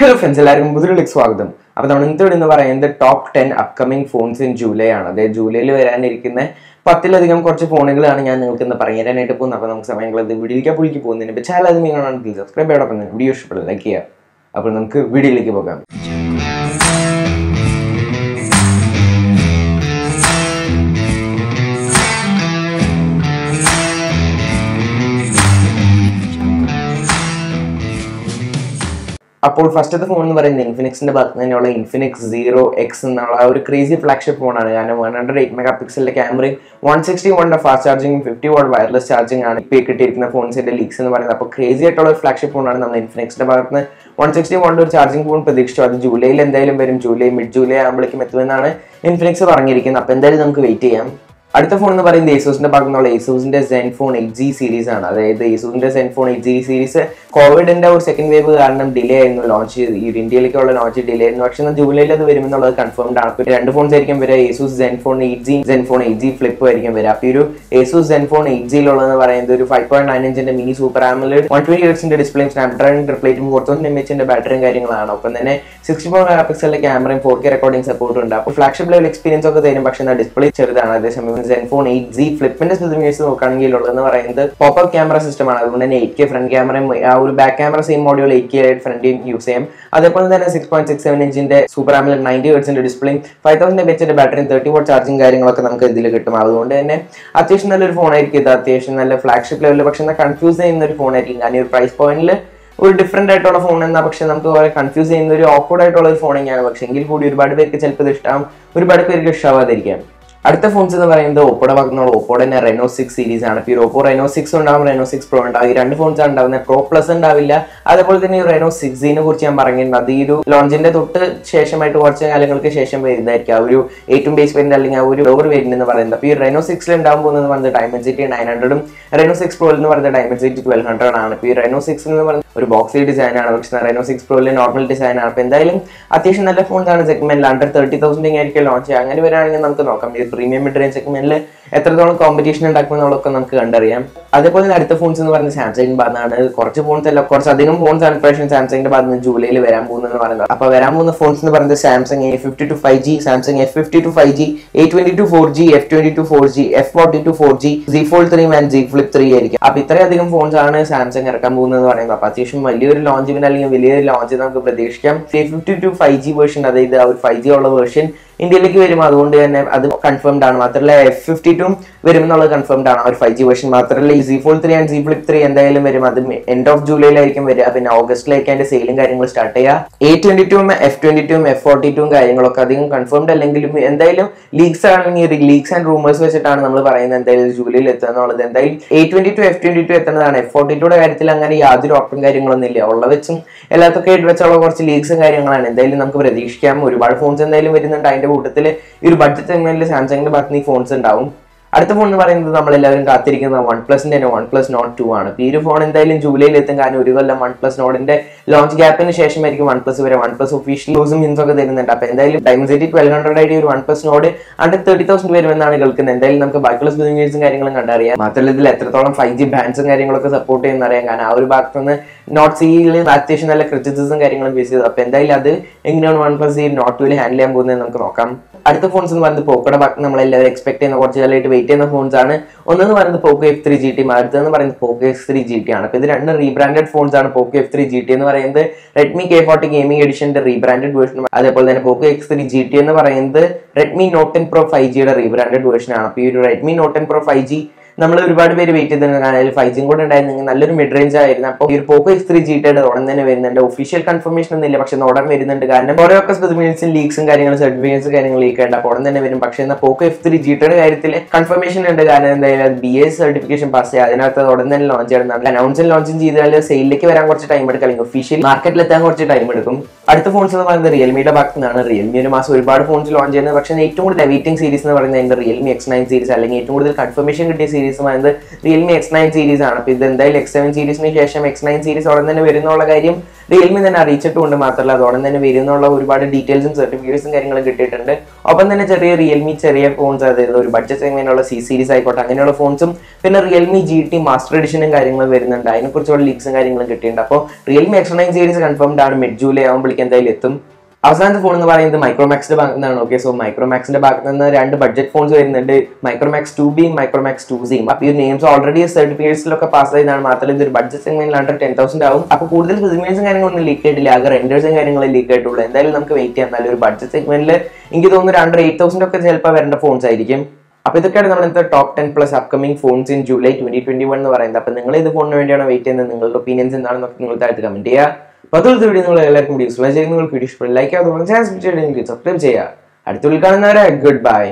Hello friends, എല്ലാവർക്കും Mizril Exwagdom. അപ്പോൾ നമ്മൾ ഇന്നത്തെ വീഡിയോ എന്ന് പറയുന്നത് top 10 upcoming phones in July ആണ്. അതായത് ജൂലൈയിൽ വരാനിരിക്കുന്ന 10 ലധികം കുറച്ച് ഫോണുകളാണ് ഞാൻ നിങ്ങൾക്ക് ഇന്ന് പറയാനായിട്ട് പോകുന്നത്. അപ്പോൾ നമുക്ക് സമയം കളയാതെ വീഡിയോയിലേക്ക് പോവുന്നതിന് മുൻപ് ചാനൽ ആദ്യം നിങ്ങൾ ഒന്ന് സബ്സ്ക്രൈബ് ചെയ്യണം. അപ്പോൾ വീഡിയോ ഇഷ്ടപ്പെട്ടാൽ ലൈക്ക് ചെയ്യുക. അപ്പോൾ നമുക്ക് വീഡിയോയിലേക്ക് പോകാം. അപ്പോൾ ഫസ്റ്റ് ഫോൺ എന്ന് പറയുന്നത് ഇൻഫിനിക്സിന്റെ ഭാഗത്ത് തന്നെയുള്ള ഇൻഫിനിക്സ് Zero X എന്നുള്ള ആ ഒരു ക്രേസി ഫ്ലാഗ്ഷിപ്പ് ഫോണാണ്. കാരണം 108 മെഗാ പിക്സലിന്റെ ക്യാമറയും 160 വാട്ടിന്റെ fast charging 50 watt wireless charging ആണ് ഇപ്പോൾ കിട്ടിയിരിക്കുന്ന ഫോൺസിന്റെ ലീക്സ് എന്ന് പറയുന്നത്. അപ്പോൾ ക്രേസി ആയിട്ടുള്ള ഒരു ഫ്ലാഗ്ഷിപ്പ് ഫോണാണ്. നമ്മൾ ഇൻഫിനിക്സിന്റെ ഭാഗത്ത് 160 വാട്ടിന്റെ ഒരു ചാർജിങ് ഫോൺ പ്രതീക്ഷിച്ചു. അത് ജൂലൈയിൽ എന്തായാലും വരും, മിഡ് ജൂലൈ ആകുമ്പോഴേക്കും എത്തുമെന്നാണ് ഇൻഫിനിക്സ് പറഞ്ഞിരിക്കുന്നത്. അപ്പോൾ എന്തായാലും നമുക്ക് വെയിറ്റ് ചെയ്യാം. അടുത്ത ഫോൺ എന്ന് പറയുന്നത് Asusന്റെ ഭാഗത്ത് നിന്നുള്ള Asusന്റെ Zenfone 8G സീരീസ് ആണ്. അതായത് Asusന്റെ Zenfone 8G സീരീസ് കോവിഡിന്റെ ഒരു സെക്കൻഡ് വേവ് കാരണം ഡിലേ ആയിരുന്നു ലോഞ്ച് ചെയ്ത്. ഈ ഇന്ത്യയിലേക്കുള്ള ലോഞ്ച് ഡിലേ ആയിരുന്നു. പക്ഷേ ജൂലൈയിൽ അത് വരുമെന്നുള്ളത് കൺഫേംഡ് ആണ്. അപ്പോൾ 2 ഫോൺസ് ആയിരിക്കും വരിക. Asus Zenfone 8G, Zenfone 8Z Flip ആയിരിക്കും വരിക. അപ്പോൾ ഈ ഒരു Asus Zenfone 8Gയിലുള്ളതെന്ന് പറയുന്നത് ഒരു 5.9 ഇഞ്ചിന്റെ മിനി സൂപ്പർ AMOLED 128 ഹെർട്സിന്റെ ഡിസ്പ്ലേയും സ്നാപ്ഡ്രാഗൺ റിപ്ലേറ്റും 4000 mAhന്റെ ബാറ്ററിയും കാര്യങ്ങളാണ്. ഒപ്പം തന്നെ 64 മെഗാ പിക്സലിന്റെ ക്യാമറയും 4K റെക്കോർഡിംഗ് സപ്പോർട്ട് ഉണ്ട്. അപ്പോൾ ഫ്ലാഗ്ഷിപ്പ് ലെവൽ എക്സ്പീരിയൻസ് ഒക്കെ തരും. പക്ഷേ ഡിസ്പ്ലേ ചെറുതാണ്. അതേസമയം Zenfone 8Z Flipന്റെ സ്പെസിഫിക്കേഷൻ നോക്കുകയാണെങ്കിൽ ഉള്ളതെന്ന് പറയുന്നത് പോപ്പപ്പ് ക്യാമറ സിസ്റ്റം ആണ്. അതുകൊണ്ട് തന്നെ 8K ഫ്രണ്ട് ക്യാമറയും ആ ഒരു back camera same module 8K ആയിട്ട് ഫ്രണ്ടിൽ യൂസ് ചെയ്യാം. അതേപോലെ തന്നെ 6.67 ഇഞ്ചിന്റെ സൂപ്പർ AMOLED 90 ഹെർട്സിന്റെ ഡിസ്പ്ലേയും 5000 mAhന്റെ ബാറ്ററിയും 30 വാട്ട് ചാർജിങ് കാര്യങ്ങളൊക്കെ നമുക്ക് ഇതിൽ കിട്ടും. അതുകൊണ്ട് തന്നെ അത്യാവശ്യം നല്ലൊരു ഫോണായിരിക്കും ഇത്. അത്യാവശ്യം നല്ല ഫ്ലാഗ്ഷിപ്പ് ലെവലിൽ പക്ഷേ കൺഫ്യൂസ് ചെയ്യുന്ന ഒരു ഫോണായിരിക്കും. കാരണം ഈ ഒരു പ്രൈസ് പോയിന്റിൽ ഒരു ഡിഫറെന്റ് ആയിട്ടുള്ള ഫോൺ എന്നാൽ പക്ഷേ നമുക്ക് വളരെ കൺഫ്യൂസ് ചെയ്യുന്ന ഒരു ഓക്വേർഡ് ആയിട്ടുള്ള ഒരു ഫോണെങ്കിലാണ്. പക്ഷേ എങ്കിൽ കൂടി ഒരുപാട് പേർക്ക് ചിലപ്പോൾ ഇഷ്ടമാകും, ഒരുപാട് പേർക്ക് ഇഷ്ടമാവാതിരിക്കാം. അടുത്ത ഫോൺസ് എന്ന് പറയുന്നത് ഓപ്പോയുടെ ഭാഗത്തുനിന്നുള്ള ഓപ്പോയുടെ തന്നെ Reno 6 സീരീസ് ആണ്. ഇപ്പോൾ ഓപ്പോ Reno 6 ഉണ്ടാകും, Reno 6 Pro ഉണ്ടാകും. ഈ 2 ഫോൺസ് ആണ് ഉണ്ടാകുന്നത്. Pro Plus ഉണ്ടാവില്ല. അതേപോലെ തന്നെ Reno 6നെ കുറിച്ച് ഞാൻ പറഞ്ഞിട്ടുണ്ട്. അത് ഈ ഒരു ലോഞ്ചിന്റെ തൊട്ട് ശേഷമായിട്ട് കുറച്ച് കാലങ്ങൾക്ക് ശേഷം വരുന്നതായിരിക്കും. ആ ഒരു ഏറ്റവും ബേസ് വേരിയന്റ് അല്ലെങ്കിൽ ആ ഒരു ലോവർ വേരിയന്റ് എന്ന് പറയുന്നത്. അപ്പോൾ ഈ Reno 6 ഉണ്ടാകാൻ പോകുന്നത് പറഞ്ഞത് Dimensity 900 ഉം Reno 6 Pro എന്ന് പറയുന്നത് Dimensity 1200 ആണ്. ഇപ്പോൾ ഈ Reno 6 എന്ന് പറയുന്നത് ഒരു ബോക്സി ഡിസൈനാണ്. പക്ഷേ Reno 6 Pro നോർമൽ ഡിസൈനാണ്. അപ്പോൾ എന്തായാലും അത്യാവശ്യം നല്ല ഫോൺസാണ് സെഗ്മെന്റിൽ. 30,000 ആയിരിക്കും ലോഞ്ച്. അങ്ങനെ വരികയാണെങ്കിൽ നമുക്ക് നോക്കാം പ്രീമിയം മിഡ് റേഞ്ച് സെഗ്മെന്റിൽ എത്രത്തോളം കോമ്പറ്റീഷൻ ഉണ്ടാക്കുമെന്നുള്ളതൊക്കെ നമുക്ക് കണ്ടറിയാം. അതേപോലെ തന്നെ അടുത്ത ഫോൺസ് എന്ന് പറയുന്നത് സാംസങ്ങിന്റെ ഭാഗത്താണ്. കുറച്ചധികം ഫോൺസ് ആണ് ഇപ്രാവശ്യം സാംസങ്ങിന്റെ ഭാഗത്ത് ജൂലൈയിൽ വരാൻ പോകുന്നതെന്ന് പറയുന്നത്. അപ്പോൾ വരാൻ പോകുന്ന ഫോൺസ് എന്ന് പറയുന്നത് Samsung A52 5G, Samsung F52 5G, A22 4G, F22 4G, F42 4G, Z Fold 3 and Z Flip 3 ആയിരിക്കും. അപ്പോൾ ഇത്രയധികം ഫോൺസ് ആണ് സാംസങ് ഇറക്കാൻ പോകുന്നതെന്ന് പറയുന്നത്. അപ്പോൾ അത്യാവശ്യം വലിയൊരു ലോഞ്ച് ഇവന്റ് അല്ലെങ്കിൽ വലിയൊരു ലോഞ്ച് നമുക്ക് പ്രതീക്ഷിക്കാം. A52 5G വേർഷൻ, അതായത് ആ ഒരു 5G ഉള്ള വേർഷൻ ഇന്ത്യയിലേക്ക് വരും. അതുകൊണ്ട് തന്നെ അത് കൺഫേംഡ് ആണ്. മാത്രമല്ല F52 വരും എന്നുള്ളത് കൺഫേംഡ് ആണ്, ഒരു 5G വേർഷൻ. മാത്രമല്ല Z Fold 3 and Z Flip 3 എന്തായാലും വരും. അത് എൻഡ് ഓഫ് ജൂലൈയിലായിരിക്കും വരിക. പിന്നെ ഓഗസ്റ്റിലേക്ക് അതിന്റെ സെയിലും കാര്യങ്ങൾ സ്റ്റാർട്ട് ചെയ്യുക. A22 F22 F42 കാര്യങ്ങളൊക്കെ അധികം കൺഫേംഡ് അല്ലെങ്കിലും എന്തായാലും ലീക്സ് ആണെങ്കിൽ ലീക്സ് ആൻഡ് റൂമേഴ്സ് വെച്ചിട്ടാണ് നമ്മൾ പറയുന്നത് എന്തായാലും ജൂലൈയിൽ എത്തുക എന്നുള്ളത്. എന്തായാലും A22 F22 എത്തുന്നതാണ്. F42യുടെ കാര്യത്തിൽ അങ്ങനെ യാതൊരു ഉറപ്പും കാര്യങ്ങളൊന്നും ഇല്ല. ഉള്ള വെച്ചും എല്ലാത്തൊക്കെ ഇട്ട് വെച്ചുള്ള കുറച്ച് ലീക്സും കാര്യങ്ങളാണ്. എന്തായാലും നമുക്ക് പ്രതീക്ഷിക്കാം. ഒരുപാട് ഫോൺസ് എന്തായാലും വരുന്നുണ്ട്. അതിന്റെ കൂട്ടത്തിൽ ഈ ഒരു ബഡ്ജറ്റ് സെഗ്മെന്റിൽ സാംസങ്ങിന്റെ ഭാഗത്ത് ഈ ഫോൺസ് ഉണ്ടാവും. അടുത്ത ഫോൺ എന്ന് പറയുന്നത് നമ്മളെല്ലാവരും കാത്തിരിക്കുന്ന OnePlusന്റെ തന്നെ OnePlus Nord 2 ആണ്. ഈ ഒരു ഫോൺ എന്തായാലും ജൂലൈയിൽ എത്തും. കാരണം ഒരു കൊല്ലം OnePlus Nordന്റെ ലോഞ്ച് ഗ്യാപ്പിന് ശേഷമായിരിക്കും OnePlus വരെ. OnePlus ഒഫീഷ്യൽ യൂസും ഹിൻസ് ഒക്കെ തരുന്നുണ്ട്. അപ്പോൾ എന്തായാലും Dimensity 1200 ആയിട്ട് ഒരു OnePlus Nord 30,000 വരുമെന്നാണ് കേൾക്കുന്നത്. എന്തായാലും നമുക്ക് ബാക്കിയുള്ള സ്പെസിഫിക്കേഷൻസും കാര്യങ്ങളും കണ്ടറിയാം. മാത്രമല്ല ഇതിൽ എത്രത്തോളം 5G ബാൻഡ്സും കാര്യങ്ങളൊക്കെ സപ്പോർട്ട് ചെയ്യുന്ന അറിയാം. കാരണം ആ ഒരു ഭാഗത്തുനിന്ന് Nord Cയിൽ അത്യാവശ്യം നല്ല ക്രിറ്റിസിസും കാര്യങ്ങളും ഫേസ് ചെയ്തു. അപ്പോൾ എന്തായാലും അത് എങ്ങനെയാണ് OnePlus ഈ Nord 2ൽ ഹാൻഡിൽ ചെയ്യാൻ പോകുന്നത് നമുക്ക് നോക്കാം. അടുത്ത ഫോൺസ് എന്ന് പറയുന്നത് പോക്കോയുടെ ഭാഗത്ത് നമ്മളെല്ലാവരും എക്സ്പെക്ട് ചെയ്യുന്ന കുറച്ച് കാലമായിട്ട് വെയിറ്റ് ചെയ്യുന്ന ഫോൺസ് ആണ്. ഒന്നെന്ന് പറയുന്നത് Poco F3 GT, അടുത്തെന്ന് പറയുന്നത് Poco X3 GT ആണ്. അപ്പോൾ ഇത് 2 റീബ്രാൻഡഡ് ഫോൺസ് ആണ്. Poco F3 GT എന്ന് പറയുന്നത് Redmi K40 Gaming Editionന്റെ റീബ്രാൻഡഡ് വേർഷനും അതേപോലെ തന്നെ Poco X3 GT എന്ന് പറയുന്നത് Redmi Note 10 Pro 5Gയുടെ റീബ്രാൻഡഡ് വേർഷൻ ആണ്. അപ്പോൾ ഈ ഒരു Redmi Note 10 Pro 5G നമ്മൾ ഒരുപാട് പേര് വെയിറ്റ് ചെയ്തിട്ടുണ്ട്. കാരണം 5Gയും കൂടെ ഉണ്ടായിരുന്നെങ്കിൽ നല്ലൊരു മിഡ് റേഞ്ച് ആയിരുന്നു. അപ്പോൾ ഈ ഒരു Poco X3 GTയുടെ ഉടൻ തന്നെ വരുന്നുണ്ട്. ഒഫീഷ്യൽ കൺഫർമേഷൻ ഒന്നും ഇല്ല, പക്ഷേ ഉടൻ വരുന്നുണ്ട്. കാരണം ഓരോക്കെ സ്പെസിഫിക്കേഷൻസും ലീക്സും കാര്യങ്ങളും സർട്ടിഫിക്കേഷൻസും കാര്യങ്ങൾ ലീക്ക് ആയിട്ട് അപ്പോൾ ഉടൻ തന്നെ വരും. പക്ഷേ എന്നാൽ Poco F3 GTയുടെ കാര്യത്തിൽ കൺഫർമേഷൻ ഉണ്ട്. കാരണം എന്തായാലും BS സർട്ടിഫിക്കേഷൻ പാസ് ചെയ്യുക, അതിനകത്ത് ഉടൻ തന്നെ ലോഞ്ച് ചെയ്യണം. അനൗൺസും ലോഞ്ചും ചെയ്താൽ സെയിലിലേക്ക് വരാൻ കുറച്ച് ടൈം എടുക്കും, അല്ലെങ്കിൽ ഒഫീഷ്യൽ മാർക്കറ്റിലെത്താൻ കുറച്ച് ടൈം എടുക്കും. അടുത്ത ഫോൺസ് എന്ന് പറയുന്നത് റിയൽമിയുടെ ഭാഗത്ത് നിന്നാണ്. റിയൽമി ഒരു മാസം ഒരുപാട് ഫോൺസ് ലോഞ്ച് ചെയ്യുന്നത്, പക്ഷേ ഏറ്റവും കൂടുതൽ വെയിറ്റിംഗ് സീരീസ് എന്ന് പറയുന്നത് അതിൻ്റെ റിയൽമി X9 സീരീസ് അല്ലെങ്കിൽ ഏറ്റവും കൂടുതൽ കൺഫർമേഷൻ കിട്ടിയ സീരീസ് എന്ന് പറയുന്നത് റിയൽമി X9 സീരീസ് ആണ്. അപ്പോൾ ഇത് എന്തായാലും X7 സീരീസിന് ശേഷം X9 സീരീസ് ഉടൻ തന്നെ വരുന്നുള്ള കാര്യം റിയൽമി തന്നെ അറിയിച്ചിട്ടുണ്ട്. മാത്രമല്ല അതോടൊപ്പം തന്നെ വരുന്നുള്ള ഒരുപാട് ഡീറ്റെയിൽസും സർട്ടിഫിക്കറ്റ്സും കാര്യങ്ങളും കിട്ടിയിട്ടുണ്ട്. ഒപ്പം തന്നെ ചെറിയ റിയൽമി ചെറിയ ഫോൺസ്, അതായത് ഒരു ബഡ്ജറ്റ് എങ്ങനെയുള്ള സി സീരീസ് ആയിക്കോട്ടെ അങ്ങനെയുള്ള ഫോൺസും പിന്നെ റിയൽമി GT മാസ്റ്റർ എഡിഷനും കാര്യങ്ങളും വരുന്നുണ്ട്. അതിനെക്കുറിച്ചുള്ള ലീക്സും കാര്യങ്ങളും കിട്ടിയിട്ടുണ്ട്. അപ്പോൾ റിയൽമി X9 സീരീസ് കൺഫേംഡ് ആണ്, മിഡ് ജൂലൈ ആകുമ്പോഴേക്ക് എന്തായാലും എത്തും. അവസാനത്തെ ഫോൺ എന്ന് പറയുന്നത് മൈക്രോമാക്സിന്റെ ഭാഗത്ത് നിന്നാണ്. ഓക്കെ, സോ മൈക്രോമാക്സിന്റെ ഭാഗത്ത് നിന്ന് രണ്ട് ബഡ്ജറ്റ് ഫോൺസ് വരുന്നുണ്ട്, മൈക്രോമാക്സ് 2B മൈക്രോമാക്സ് 2Z. അപ്പോൾ ഈ നെയിംസ് ഓൾറെഡി സർട്ടിഫിക്കറ്റ്സിലൊക്കെ പാസ് ചെയ്താണ്. മാത്രമല്ല ഇതൊരു ബഡ്ജറ്റ് സെഗ്മെന്റിൽ അണ്ടർ 10,000 ആവും. അപ്പോൾ കൂടുതൽ ഫിസിമേഴ്സും കാര്യങ്ങളൊന്നും ലീക്ക് ആയിട്ടില്ല, ആകെ റെൻഡേഴ്സും കാര്യങ്ങളും ലീക്ക് ആയിട്ടുള്ളൂ. എന്തായാലും നമുക്ക് വെയിറ്റ് ചെയ്യാം. എന്നാലും ഒരു ബഡ്ജറ്റ് സെഗ്മെന്റിൽ എനിക്ക് തോന്നുന്നു അണ്ടർ 8,000 ഒക്കെ ചിലപ്പോൾ വരേണ്ട ഫോൺസ് ആയിരിക്കും. അപ്പോൾ ഇതൊക്കെയാണ് നമ്മുടെ top 10 plus upcoming phones in July 2021 എന്ന് പറയുന്നത്. അപ്പോൾ നിങ്ങൾ ഇത് ഫോണിന് വേണ്ടിയാണ് വെയിറ്റ് ചെയ്യുന്നത്, നിങ്ങളുടെ ഒപ്പീനിയൻസ് എന്താണെന്നൊക്കെ നിങ്ങൾ താഴത്ത് കമന്റ് ചെയ്യുക. പത്തുള്ള വീഡിയോ നിങ്ങൾ എല്ലാവർക്കും യൂസ്ഫുൾ ആയി, നിങ്ങൾക്ക് വീഡിയോ ഇഷ്ടപ്പെടും ലൈക്ക് ചെയ്യാം, സബ്സ്ക്രൈബ് ചെയ്യുക. അടുത്തുള്ള കാണുന്നവരെ ഗുഡ് ബൈ.